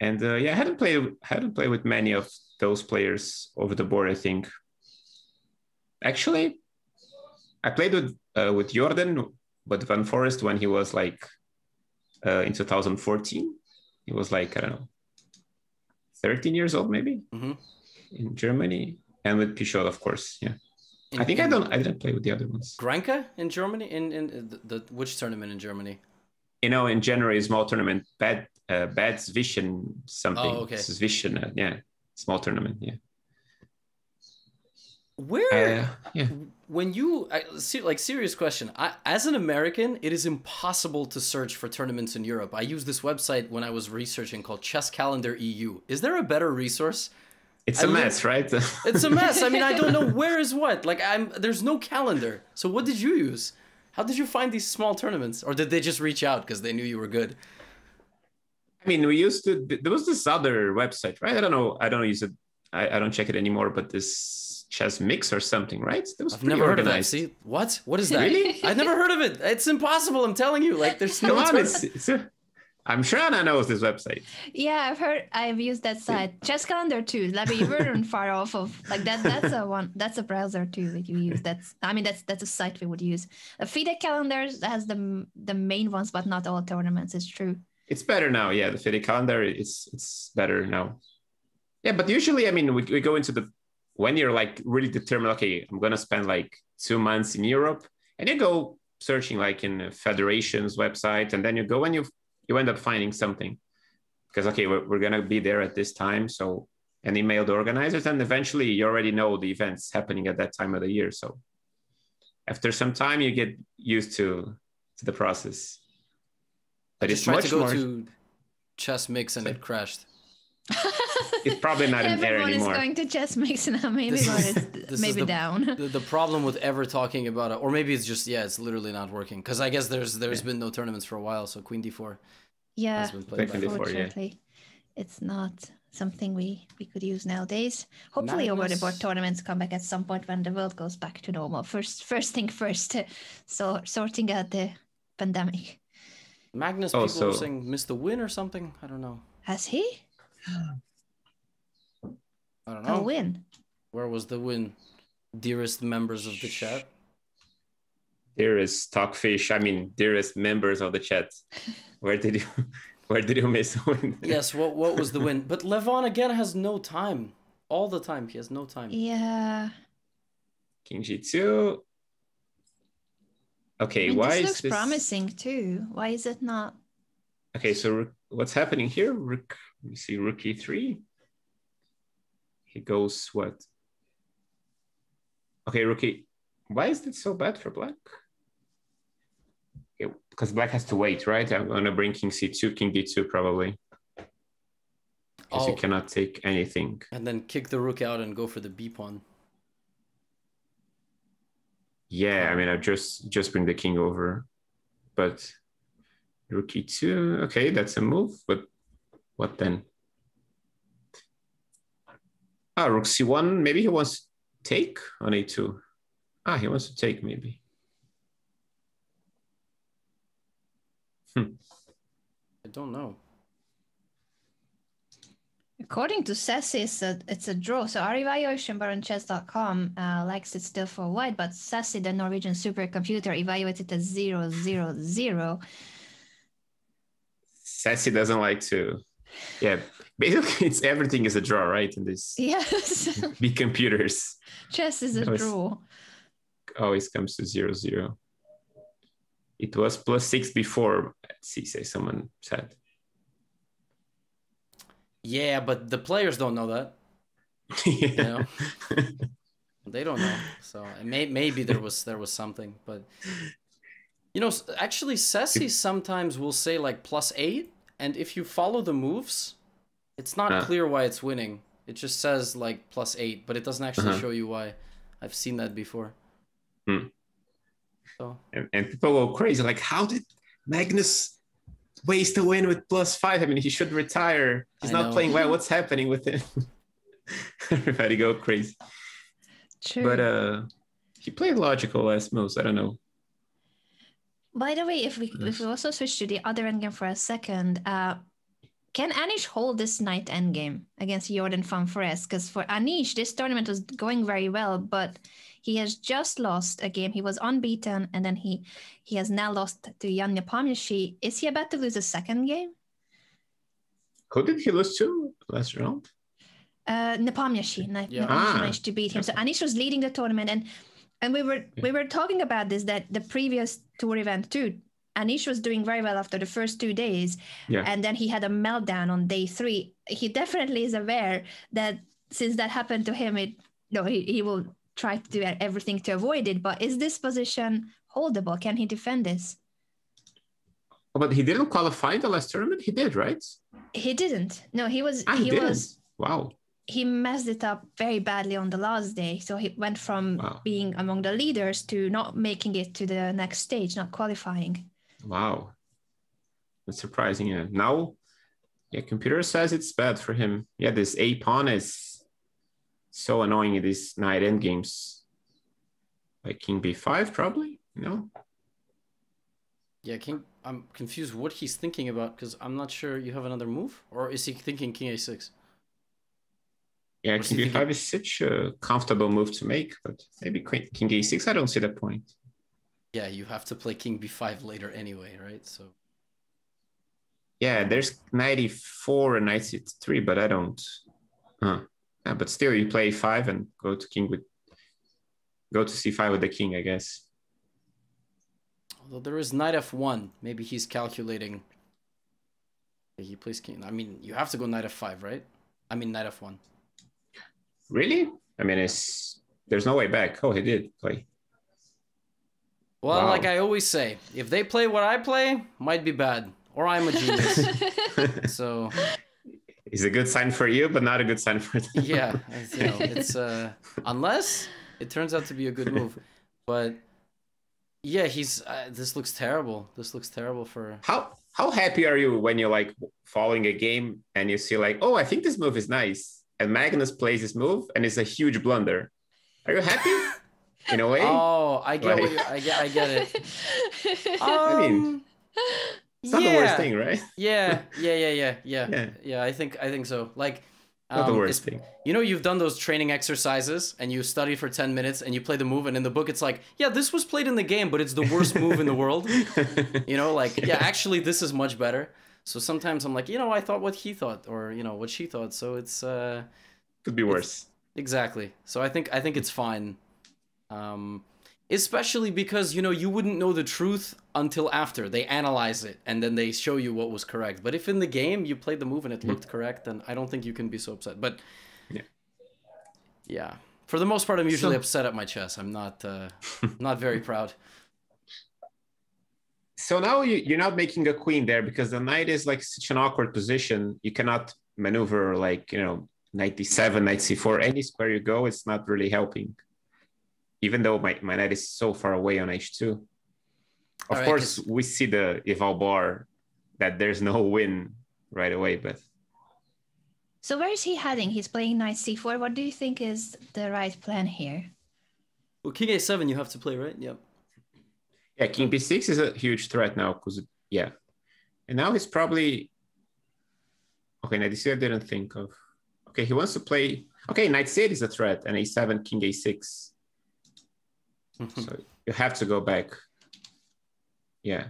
And uh, yeah, I hadn't played, hadn't played with many of those players over the board, I think. Actually, I played with uh, with Jordan, but Van Foreest when he was like uh, in two thousand fourteen. He was like, I don't know, thirteen years old maybe mm-hmm. in Germany, and with Pichot, of course. Yeah, in, I think I don't I didn't play with the other ones. Granka in Germany in in the, the which tournament in Germany? you know, in January, small tournament, bad, uh, bad Zvishen something. Oh, okay. Zvishen, uh, yeah, small tournament, yeah. Where, uh, yeah. when you, I, see, like, serious question, I, as an American, it is impossible to search for tournaments in Europe. I used this website when I was researching called Chess Calendar E U. Is there a better resource? It's I a mean, mess, right? It's a mess. I mean, I don't know where is what. Like, I'm there's no calendar. So what did you use? How did you find these small tournaments? Or did they just reach out because they knew you were good? I mean, we used to, there was this other website, right? I don't know. I don't use it. I, I don't check it anymore, but this Chess Mix or something, right? That was I've never organized. Heard of that. See, what? What is that? Really? I've never heard of it. It's impossible. I'm telling you. Like, there's no. Come on, it's, it's a, I'm sure Anna knows this website. Yeah, I've heard. I've used that site, Chess Calendar too. Like, you weren't far off of like that. That's a one. That's a browser too that you use. That's. I mean, that's that's a site we would use. A FIDE calendar has the the main ones, but not all tournaments. It's true. It's better now. Yeah, the FIDE calendar. It's it's better now. Yeah, but usually, I mean, we we go into the. When you're like really determined, okay, I'm gonna spend like two months in Europe, and you go searching like in a federation's website, and then you go and you you end up finding something, because okay, we're, we're gonna be there at this time, so and email the organizers, and eventually you already know the events happening at that time of the year. So after some time, you get used to to the process. But I just it's tried much to go more to Chess Mix, and so it crashed. It's probably not in there anymore. Everyone is going to Chess Mix now. Maybe is, maybe the, down. The, the problem with ever talking about it, or maybe it's just yeah, it's literally not working. Because I guess there's there's yeah. been no tournaments for a while. So Queen D four. Yeah, unfortunately, yeah. it's not something we we could use nowadays. Hopefully, over the board tournaments come back at some point when the world goes back to normal. First, first thing first. So sorting out the pandemic. Magnus, oh, people so... were saying missed the win or something. I don't know. Has he? I don't know. A win. Where was the win? Dearest members of the chat. Dearest Stockfish. I mean, dearest members of the chat. Where did you where did you miss the win? Yes, what what was the win? But Levon again has no time. All the time. He has no time. Yeah. King G two. Okay, I mean, why this is looks this... promising too. Why is it not? Okay, so what's happening here? Rook, you see rook e three. He goes what? Okay, rook e. Why is that so bad for black? Okay, because black has to wait, right? I'm gonna bring king c two, king d two probably. Because oh. you cannot take anything. And then kick the rook out and go for the b pawn. Yeah, I mean, I just just bring the king over, but. Rook e two, okay, that's a move, but what then? Ah, rook c one, maybe he wants to take on a two. Ah, he wants to take, maybe. Hmm. I don't know. According to Sassy, it's a, it's a draw. So Arivai Oceanbar on chess dot com uh, likes it still for white, but Sassy, the Norwegian supercomputer, evaluated it as zero, zero, zero. Sassy doesn't like to, yeah. Basically, it's everything is a draw, right? In this, yes. Big computers. Chess is a always, draw. Always comes to zero zero. It was plus six before. See, say someone said. Yeah, but the players don't know that. Yeah. You know? They don't know. So may, maybe there was there was something, but. You know, actually, Sessi sometimes will say like plus eight, and if you follow the moves, it's not uh. clear why it's winning. It just says like plus eight, but it doesn't actually uh-huh. show you why. I've seen that before. Hmm. So. And, and people go crazy, like, how did Magnus waste a win with plus five? I mean, he should retire. He's I not know. playing well. What's happening with him? Everybody go crazy. True. But uh, he played logical last moves. I don't know. By the way, if we if we also switch to the other endgame for a second, uh, can Anish hold this knight endgame against Jordan Van Foreest? Because for Anish, this tournament was going very well, but he has just lost a game. He was unbeaten, and then he he has now lost to Jan Nepomniachtchi. Is he about to lose a second game? Who did he lose to last round? Uh, Nepomniachtchi. Ne yeah. Nepomniachtchi ah. managed to beat him. So Anish was leading the tournament, and. And we were we were talking about this that the previous tour event too, Anish was doing very well after the first two days, yeah. and then he had a meltdown on day three. He definitely is aware that since that happened to him, it no, he, he will try to do everything to avoid it. But is this position holdable? Can he defend this? Oh, but he didn't qualify the last tournament. He did, right? He didn't. No, he was. Ah, he he didn't. was. Wow. He messed it up very badly on the last day. So he went from wow. being among the leaders to not making it to the next stage, not qualifying. Wow. That's surprising. Yeah. Now, yeah, computer says it's bad for him. Yeah, this A pawn is so annoying in these knight endgames. Like king b five, probably? No? Yeah, king. I'm confused what he's thinking about because I'm not sure you have another move, or is he thinking king a six? Yeah, king b five is such a comfortable move to make, but maybe king a six, I don't see that point. Yeah, you have to play king b five later anyway, right? So yeah, there's knight e four and knight c three, but I don't. Huh. Yeah, but still, you play a five and go to king with, go to c five with the king, I guess. Although there is knight f one, maybe he's calculating. He plays king. I mean, you have to go knight f five, right? I mean, knight f one. Really? I mean, it's there's no way back. Oh, he did play. Well, wow. like I always say, if they play what I play, might be bad, or I'm a genius. So it's a good sign for you, but not a good sign for them. Yeah, you know, it's uh, unless it turns out to be a good move, but yeah, he's. Uh, this looks terrible. This looks terrible for. How how happy are you when you're like following a game and you see like, oh, I think this move is nice. And Magnus plays this move, and it's a huge blunder. Are you happy? In a way. Oh, I get. Like... What you, I get. I get it. Um, I mean, it's not yeah. the worst thing, right? Yeah, yeah, yeah, yeah, yeah, yeah. Yeah, I think I think so. Like, um, not the worst thing. You know, you've done those training exercises, and you study for ten minutes, and you play the move, and in the book, it's like, yeah, this was played in the game, but it's the worst move in the world. You know, like, yeah, actually, this is much better. So sometimes I'm like, you know, I thought what he thought, or you know what she thought. So it's uh, could be worse. Exactly. So I think I think it's fine, um, especially because you know you wouldn't know the truth until after they analyze it and then they show you what was correct. But if in the game you played the move and it mm-hmm. looked correct, then I don't think you can be so upset. But yeah, yeah. For the most part, I'm usually so... upset at my chess. I'm not uh, not very proud. So now you, you're not making a queen there because the knight is like such an awkward position. You cannot maneuver like, you know, knight d seven, knight c four, any square you go, it's not really helping. Even though my, my knight is so far away on h two. Of All right, course, we see the eval bar that there's no win right away. But so where is he heading? He's playing knight c four. What do you think is the right plan here? Well, king a seven you have to play, right? Yep. Yeah, king b six is a huge threat now, because, yeah. And now he's probably... Okay, knight d six I didn't think of. Okay, he wants to play... Okay, knight c eight is a threat, and a seven, king a six. Mm-hmm. So you have to go back. Yeah.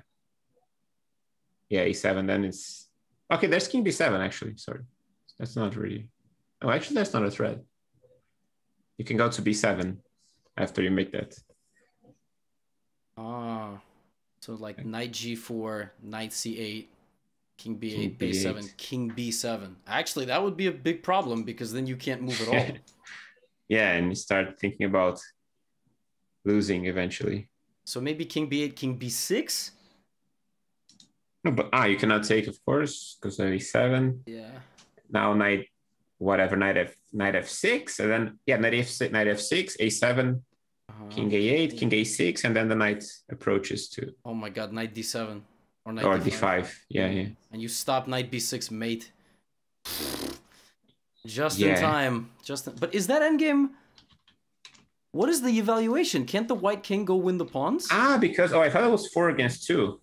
Yeah, a seven, then it's... Okay, there's king b seven, actually, sorry. That's not really... Oh, actually, that's not a threat. You can go to b seven after you make that. Ah, so like knight g four, knight c eight, king b eight, b seven, king b seven. Actually, that would be a big problem because then you can't move at all. Yeah, and you start thinking about losing eventually. So maybe king b eight, king b six? No, but ah, you cannot take, of course, because of e seven. Yeah. Now knight, whatever, knight f, knight f six, and then yeah, knight f, knight f six, a seven. King a eight, king a six, and then the knight approaches to... Oh my god, knight d seven. Or knight or d five. d five, yeah, yeah. And you stop knight b six, mate. Just yeah. in time. Just in... But is that endgame... What is the evaluation? Can't the white king go win the pawns? Ah, because... Oh, I thought it was four against two.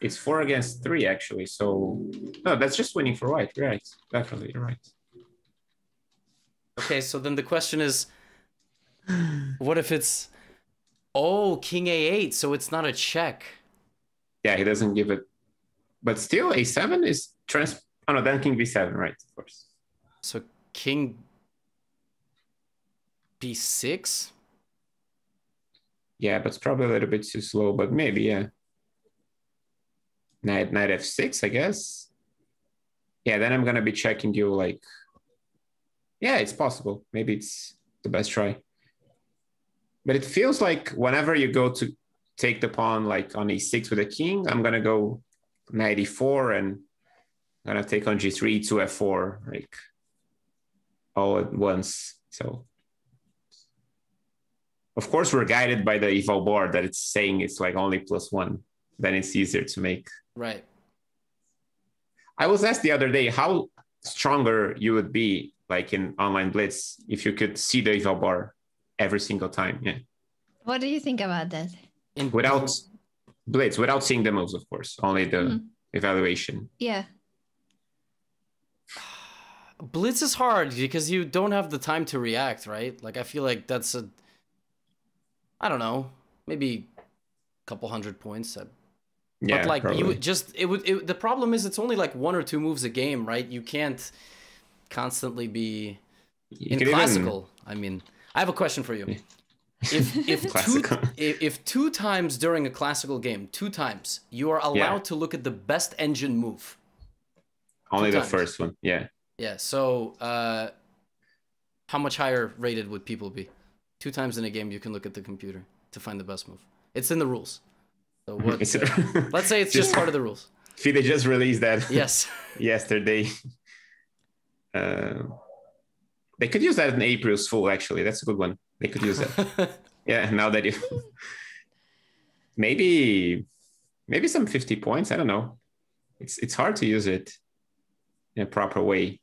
It's four against three, actually, so... No, that's just winning for white, right. Definitely, you're right. Okay, so then the question is... What if it's, oh, king a eight, so it's not a check. Yeah, he doesn't give it. But still, a seven is trans... Oh, no, then king b seven, right, of course. So king b six? Yeah, but it's probably a little bit too slow, but maybe, yeah. Knight, knight f six, I guess. Yeah, then I'm going to be checking you like... Yeah, it's possible. Maybe it's the best try. But it feels like whenever you go to take the pawn like on e six with a king, I'm going to go knight e four and I'm going to take on g three, to f four, like all at once. So... Of course, we're guided by the eval board that it's saying it's like only plus one. Then it's easier to make. Right. I was asked the other day how stronger you would be like in online blitz if you could see the eval bar every single time. Yeah. What do you think about that? Without blitz, without seeing the moves, of course, only the mm-hmm. evaluation. Yeah. Blitz is hard because you don't have the time to react, right? Like I feel like that's a... I don't know, maybe a couple hundred points. Yeah, but like probably. you just it would. It, the problem is it's only like one or two moves a game, right? You can't constantly be you in classical. Even... I mean, I have a question for you. If if two if, if two times during a classical game, two times you are allowed yeah. to look at the best engine move. Only the times. first one, yeah. Yeah. So, uh, how much higher rated would people be? Two times in a game, you can look at the computer to find the best move. It's in the rules. So what, uh, let's say it's just, just part of the rules. FIDE just released that. Yes. Yesterday. Uh, they could use that in April's Fool, actually. That's a good one. They could use that. Yeah, now that you... Maybe... Maybe some fifty points. I don't know. It's, it's hard to use it in a proper way.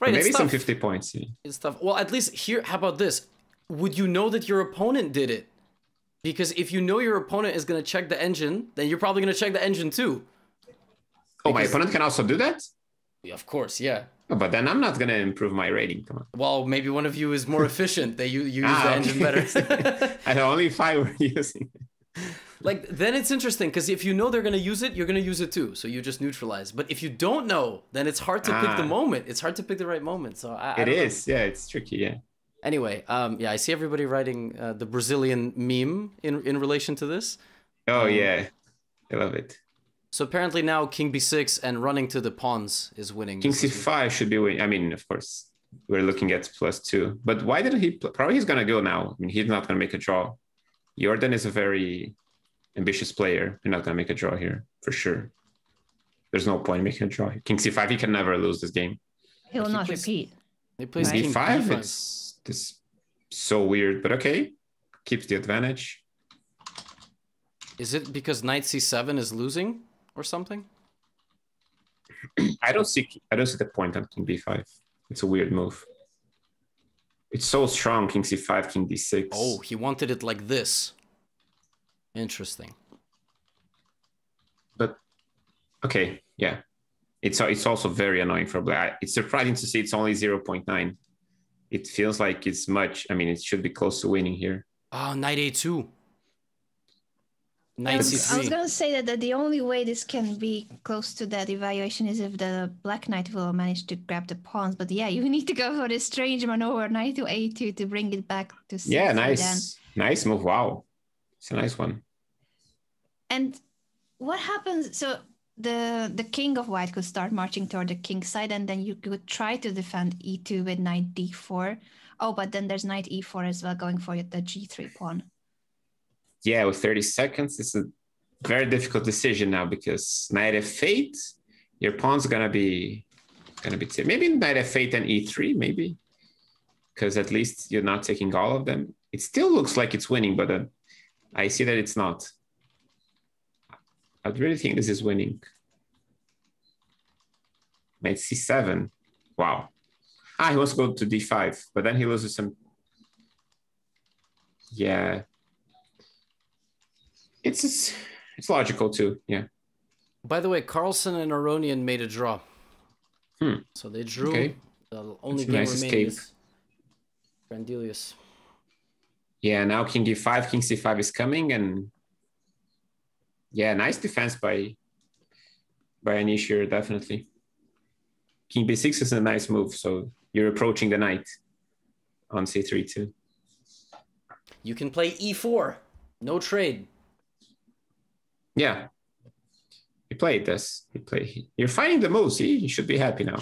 Right, maybe some fifty points. Yeah. It's tough. Well, at least here, how about this? Would you know that your opponent did it? Because if you know your opponent is going to check the engine, then you're probably going to check the engine too. Oh, because... my opponent can also do that? Yeah, of course, yeah. Oh, but then I'm not going to improve my rating. Come on. Well, maybe one of you is more efficient. That you, you use ah, the engine better. And only if I were using it. Like, then it's interesting, because if you know they're going to use it, you're going to use it too. So you just neutralize. But if you don't know, then it's hard to ah. pick the moment. It's hard to pick the right moment. So I, It I is. Know. Yeah, it's tricky. Yeah. Anyway, um, yeah, I see everybody writing uh, the Brazilian meme in, in relation to this. Oh, um, yeah. I love it. So apparently now king b six and running to the pawns is winning. King c five should be winning. I mean, of course, we're looking at plus two. But why did he... Probably he's going to go now. I mean, he's not going to make a draw. Jordan is a very... ambitious player. You're not going to make a draw here, for sure. There's no point in making a draw. King c five, he can never lose this game. He'll he not plays, repeat. He plays right? d five, it's this so weird, but okay. Keeps the advantage. Is it because knight c seven is losing or something? I don't see I don't see the point on king b five. It's a weird move. It's so strong, king c five, king d six. Oh, he wanted it like this. Interesting. But okay, yeah, it's it's also very annoying for black. It's surprising to see it's only zero point nine. It feels like it's much. I mean, it should be close to winning here. Oh, knight a two. Knight I was, I was gonna say that, that the only way this can be close to that evaluation is if the black knight will manage to grab the pawns. But yeah, you need to go for this strange maneuver knight to a two to bring it back to c. Yeah, nice, nice move. Wow. It's a nice one. And what happens? So the the king of white could start marching toward the king side, and then you could try to defend e two with knight d four. Oh, but then there's knight e four as well, going for the g three pawn. Yeah, with thirty seconds, it's a very difficult decision now because knight f eight, your pawn's gonna be gonna be maybe knight f eight and e three, maybe, because at least you're not taking all of them. It still looks like it's winning, but. Uh, I see that it's not. I really think this is winning. Knight c seven. Wow. Ah, he wants to go to d five, but then he loses some. Yeah. It's it's, it's logical too. Yeah. By the way, Carlsen and Aronian made a draw. Hmm. So they drew. Okay. The only game nice remaining is Grandelius. Yeah, now king e five, king c five is coming, and yeah, nice defense by by Anish here, definitely. King b six is a nice move, so you're approaching the knight on c three too. You can play e four, no trade. Yeah, He played this. He played. You're finding the moves. He, you should be happy now.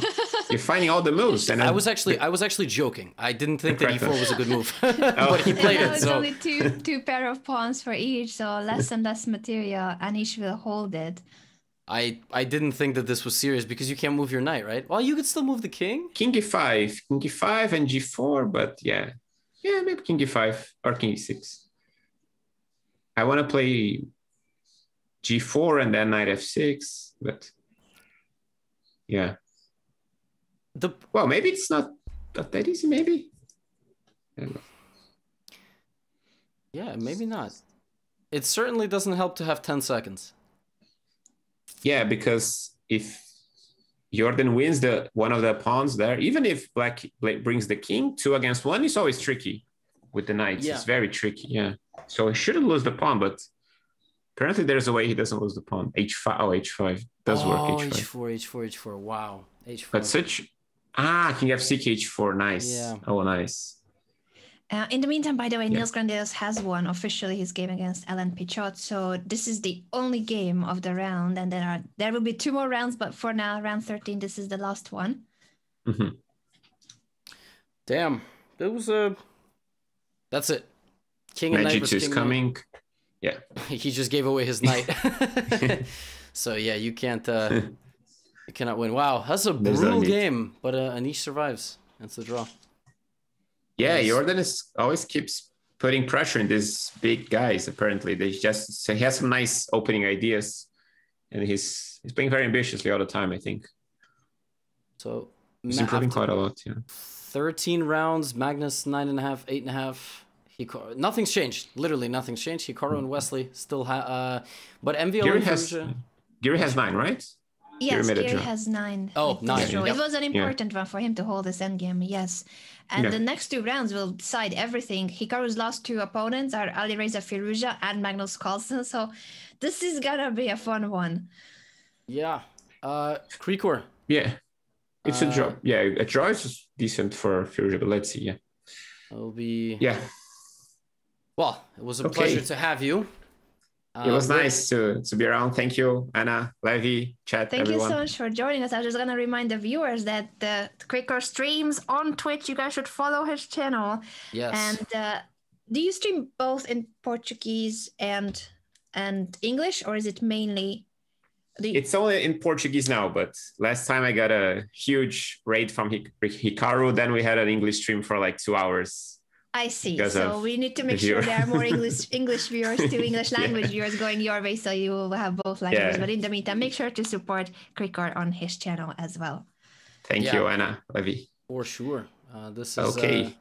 You're finding all the moves. And I was actually, I was actually joking. I didn't think that e four was a good move, oh. But he played yeah, it. So it's only two two pair of pawns for each, so less and less material. Anish will hold it. I I didn't think that this was serious because you can't move your knight, right? Well, you could still move the king. King e five, king e five, and g four. But yeah, yeah, maybe king e five or king e six. I want to play g four and then knight f six, but yeah. The, well, maybe it's not, not that easy, maybe. I don't know. Yeah, maybe not. It certainly doesn't help to have ten seconds. Yeah, because if Jordan wins the one of the pawns there, even if black brings the king, two against one, it's always tricky with the knights. Yeah. It's very tricky, yeah. So he shouldn't lose the pawn, but apparently there's a way he doesn't lose the pawn. h five, oh, h five does oh, work. h five. h four, h four, h four, wow. h four. But such, ah, king f six, h four, nice. Yeah. Oh, nice. Uh, in the meantime, by the way, yeah. Nils Grandelius has won officially his game against Alain Pichot. So this is the only game of the round. And there are there will be two more rounds, but for now, round thirteen, this is the last one. Mm-hmm. Damn, that was a... That's it. King and knight is coming. Yeah. He just gave away his knight. So yeah, you can't... Uh, you cannot win. Wow, that's a brutal game. But uh, Anish survives. That's the draw. Yeah, Jordan is, always keeps putting pressure on these big guys, apparently. They just, so he has some nice opening ideas, and he's he's playing very ambitiously all the time, I think. So he's improving quite a lot, yeah. thirteen rounds, Magnus, nine and a half, eight and a half. Hikaru, nothing's changed. Literally nothing's changed. Hikaru and Wesley still have, uh, but M V L Giri has, Giri has nine, right? Yes, Giri has nine. Oh, nine. Yeah. It was an important yeah. one for him to hold his endgame, yes. And yeah. the next two rounds will decide everything. Hikaru's last two opponents are Alireza Firouzja and Magnus Carlsen, so this is gonna be a fun one. Yeah. Uh, Krikor. Yeah. It's uh, a draw. Yeah, a draw is decent for Firouzja, but let's see, yeah. It'll be... Yeah. Well, it was a okay. pleasure to have you. It was um, nice to, to be around. Thank you, Anna, Levy, chat, Thank everyone. you so much for joining us. I was just going to remind the viewers that uh, Krikor streams on Twitch. You guys should follow his channel. Yes. And uh, do you stream both in Portuguese and and English, or is it mainly? You... It's only in Portuguese now, but last time I got a huge raid from Hik Hikaru. Then we had an English stream for like two hours. I see. Because so we need to make sure there are more English English viewers to English language yeah. viewers going your way, so you will have both languages. Yeah. But in the meantime, make sure to support Krikor on his channel as well. Thank yeah. you, Anna, Levy. For sure. Uh, this is okay. Uh,